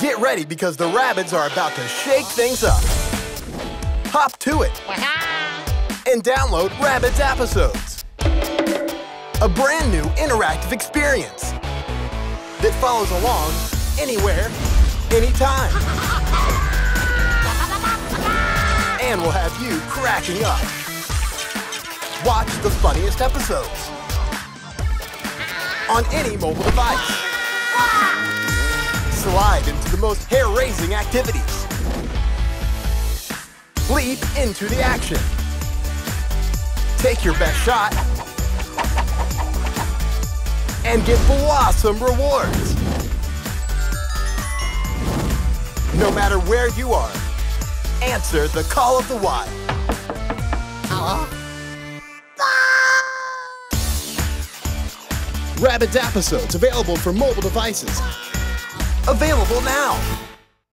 Get ready because the Rabbids are about to shake things up. Hop to it and download Rabbids Appisodes, a brand new interactive experience that follows along anywhere, anytime, and will have you cracking up. Watch the funniest episodes on any mobile device. Slide into the most hair-raising activities. Leap into the action. Take your best shot and get blossom rewards. No matter where you are, answer the call of the wild. Rabbids Appisodes available for mobile devices. Available now.